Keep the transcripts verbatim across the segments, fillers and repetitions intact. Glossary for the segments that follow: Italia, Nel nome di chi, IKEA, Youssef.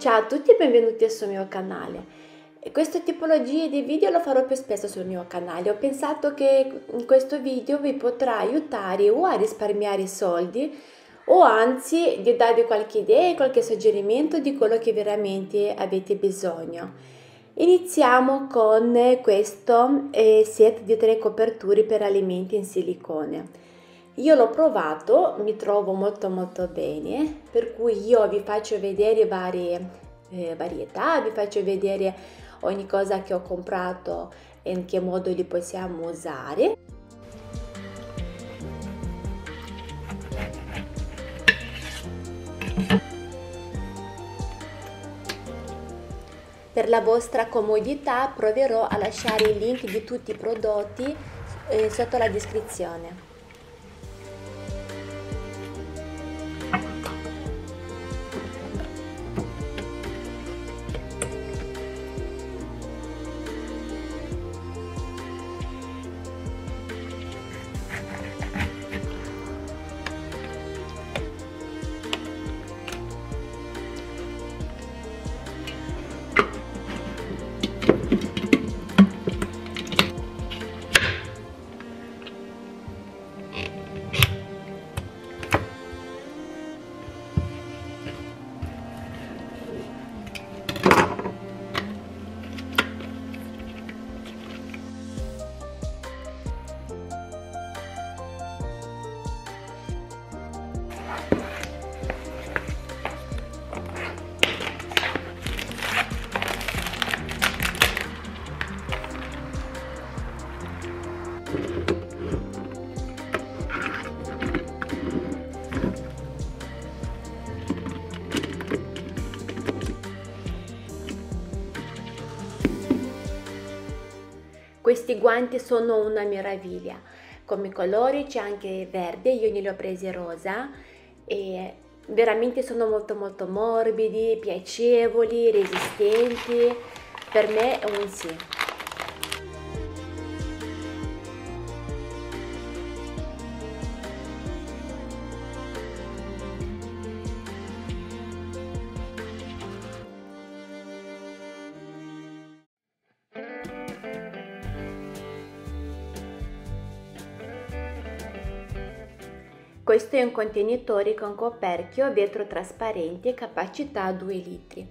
Ciao a tutti e benvenuti sul mio canale. Questa tipologia di video lo farò più spesso sul mio canale. Ho pensato che in questo video vi potrà aiutare o a risparmiare soldi o anzi di darvi qualche idea e qualche suggerimento di quello che veramente avete bisogno. Iniziamo con questo set di tre coperture per alimenti in silicone. Io l'ho provato, mi trovo molto molto bene, per cui io vi faccio vedere varie eh, varietà, vi faccio vedere ogni cosa che ho comprato e in che modo li possiamo usare. Per la vostra comodità proverò a lasciare il link di tutti i prodotti eh, sotto la descrizione. Questi guanti sono una meraviglia, come colori c'è anche verde, io ne ho presi rosa e veramente sono molto molto morbidi, piacevoli, resistenti, per me è un sì. Questo è un contenitore con coperchio vetro trasparente, capacità due litri.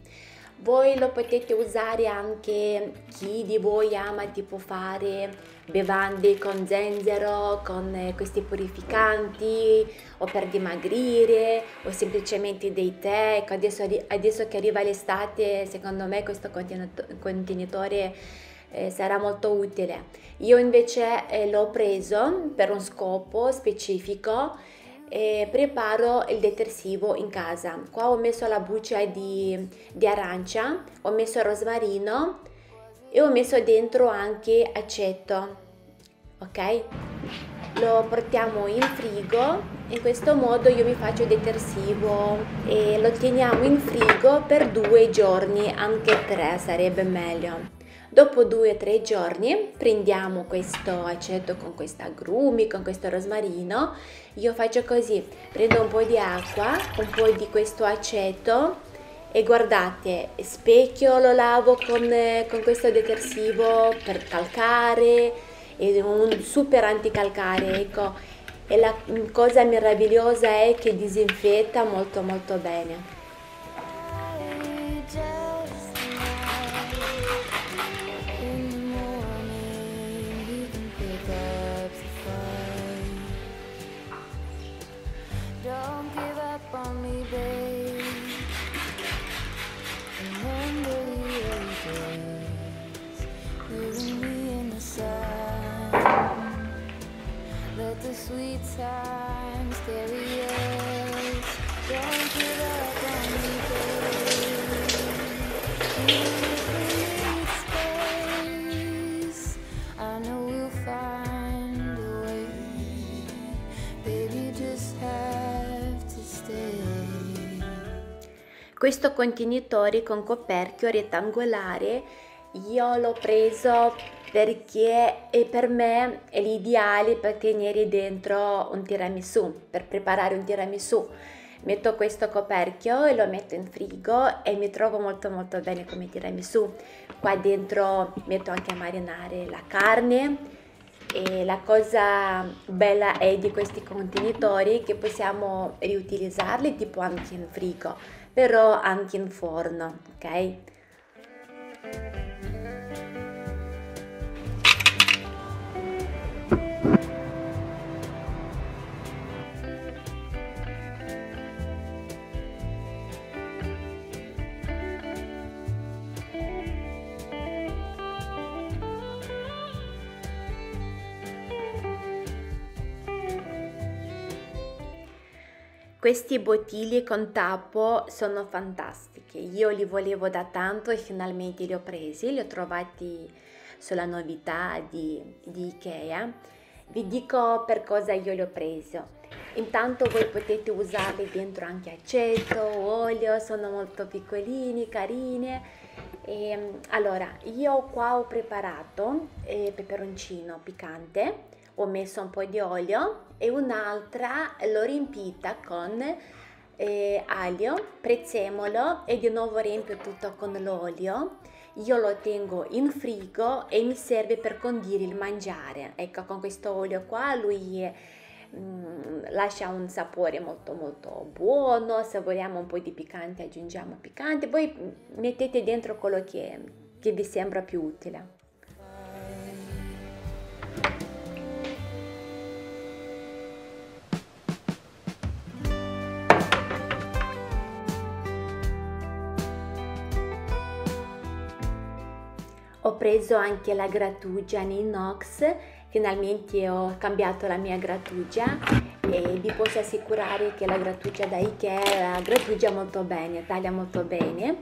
Voi lo potete usare anche chi di voi ama tipo fare bevande con zenzero, con questi purificanti, o per dimagrire, o semplicemente dei tè. Adesso, adesso che arriva l'estate, secondo me questo contenitore Eh, sarà molto utile. Io invece eh, l'ho preso per un scopo specifico e preparo il detersivo in casa. Qua ho messo la buccia di, di arancia, ho messo rosmarino e ho messo dentro anche aceto, ok? Lo portiamo in frigo, in questo modo io mi faccio il detersivo e lo teniamo in frigo per due giorni, anche tre sarebbe meglio. Dopo due o tre giorni prendiamo questo aceto con questi agrumi, con questo rosmarino. Io faccio così, prendo un po' di acqua, un po' di questo aceto e guardate, specchio lo lavo con, con questo detersivo per calcare, è un super anticalcare, ecco. E la cosa meravigliosa è che disinfetta molto molto bene. Questo contenitore con coperchio rettangolare io l'ho preso perché è per me è l'ideale per tenere dentro un tiramisù, per preparare un tiramisù. metto questo coperchio e lo metto in frigo e mi trovo molto molto bene come tiramisù. Qua dentro metto anche a marinare la carne. E la cosa bella è di questi contenitori che possiamo riutilizzarli tipo anche in frigo, però anche in forno, ok? Questi bottiglie con tappo sono fantastiche, io li volevo da tanto e finalmente li ho presi, li ho trovati sulla novità di, di IKEA. Vi dico per cosa io li ho presi. Intanto voi potete usarli dentro anche aceto, olio, sono molto piccolini, carine. E, allora, io qua ho preparato eh, peperoncino piccante, ho messo un po' di olio e un'altra l'ho riempita con eh, aglio, prezzemolo e di nuovo riempio tutto con l'olio. Io lo tengo in frigo e mi serve per condire il mangiare. Ecco, con questo olio qua lui mh, lascia un sapore molto molto buono. Se vogliamo un po' di piccante aggiungiamo piccante, voi mettete dentro quello che, che vi sembra più utile. Ho preso anche la grattugia in inox, finalmente ho cambiato la mia grattugia e vi posso assicurare che la grattugia da IKEA grattugia molto bene, taglia molto bene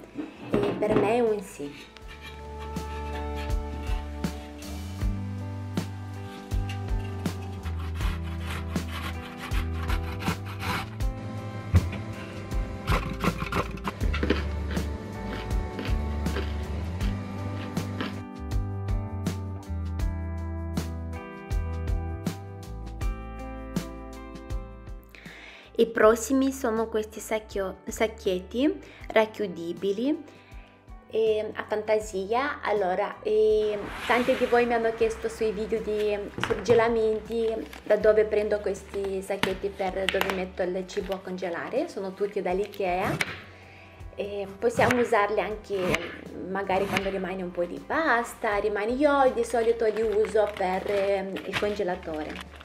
e per me è un sì. I prossimi sono questi sacchio, sacchetti racchiudibili e a fantasia. Allora, e tanti di voi mi hanno chiesto sui video di surgelamenti da dove prendo questi sacchetti per dove metto il cibo a congelare, sono tutti dall'IKEA e possiamo usarli anche magari quando rimane un po' di pasta, rimane, io di solito li uso per il congelatore.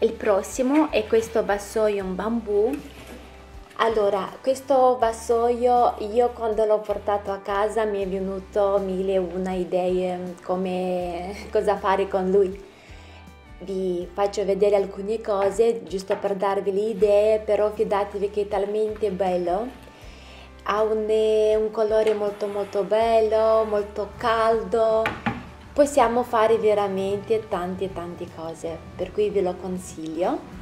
Il prossimo è questo vassoio in bambù. Allora, questo vassoio io quando l'ho portato a casa mi è venuto mille e una idee come cosa fare con lui. Vi faccio vedere alcune cose giusto per darvi le idee, però fidatevi che è talmente bello, ha un, un colore molto molto bello, molto caldo. Possiamo fare veramente tante tante cose, per cui ve lo consiglio.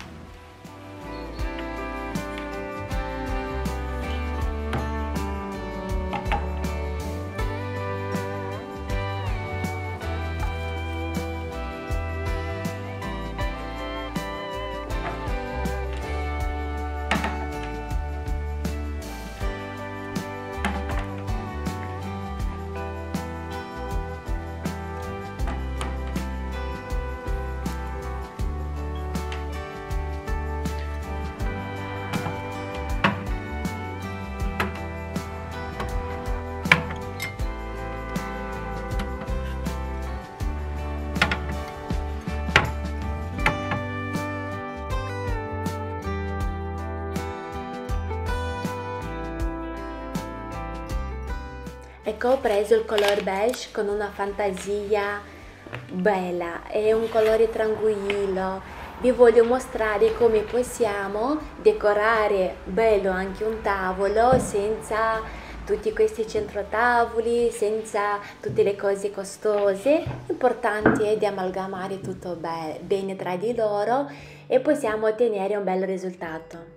Ecco, ho preso il color beige con una fantasia bella, è un colore tranquillo. Vi voglio mostrare come possiamo decorare bello anche un tavolo senza tutti questi centrotavoli, senza tutte le cose costose. L'importante è di amalgamare tutto be- bene tra di loro e possiamo ottenere un bel risultato.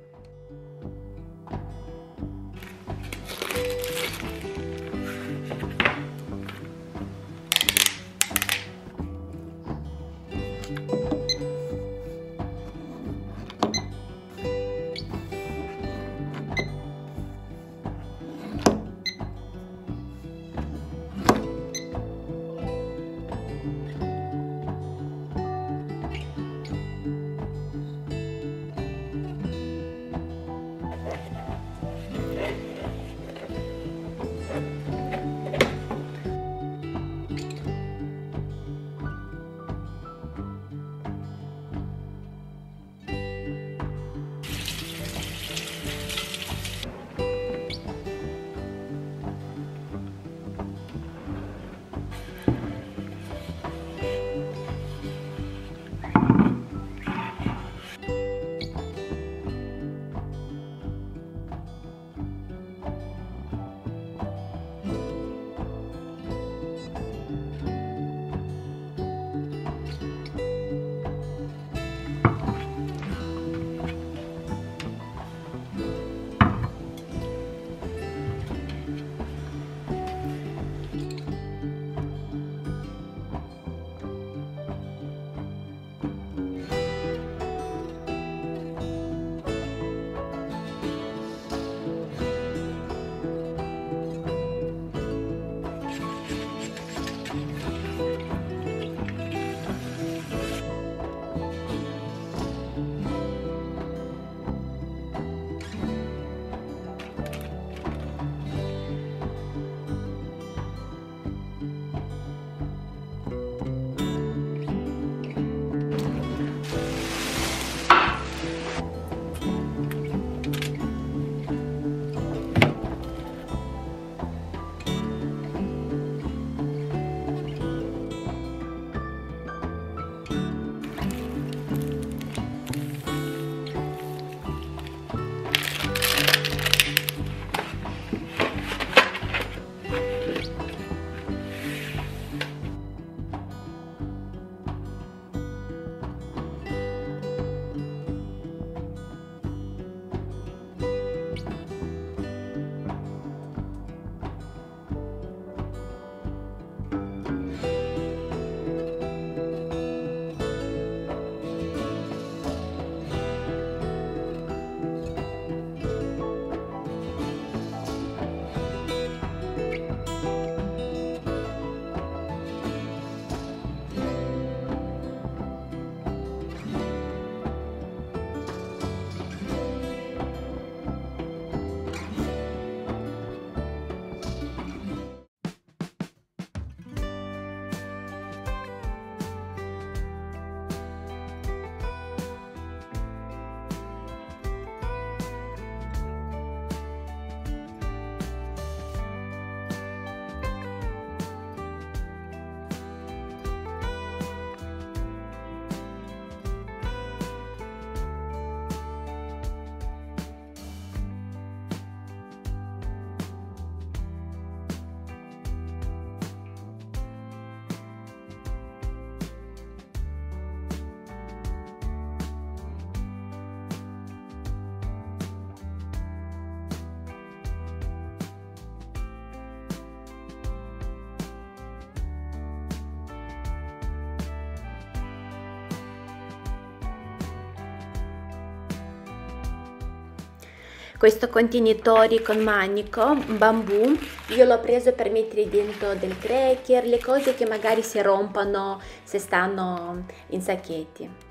Questo contenitore con manico, bambù, io l'ho preso per mettere dentro del cracker, le cose che magari si rompono se stanno in sacchetti.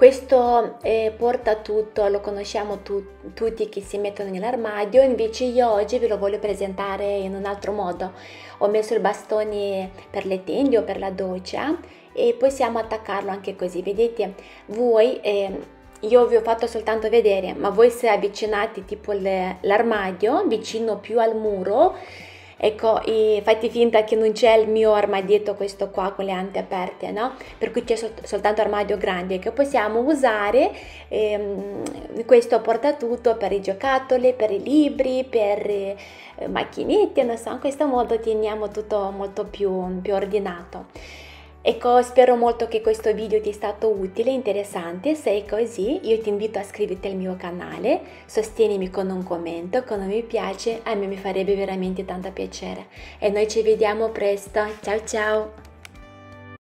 Questo eh, porta tutto, lo conosciamo tu, tutti che si mettono nell'armadio, invece io oggi ve lo voglio presentare in un altro modo. Ho messo il bastone per le tende o per la doccia e possiamo attaccarlo anche così, vedete? Voi, eh, io vi ho fatto soltanto vedere, ma voi se avvicinate tipo l'armadio, vicino più al muro, ecco, e fate finta che non c'è il mio armadietto, questo qua con le ante aperte, no? Per cui c'è sol soltanto armadio grande che possiamo usare, ehm, questo portatutto per i giocattoli, per i libri, per eh, macchinette, non so, in questo modo teniamo tutto molto più, più ordinato. Ecco, spero molto che questo video ti sia stato utile, interessante. Se è così, io ti invito a iscriverti al mio canale, sostenimi con un commento, con un mi piace, a me mi farebbe veramente tanto piacere. E noi ci vediamo presto, ciao ciao!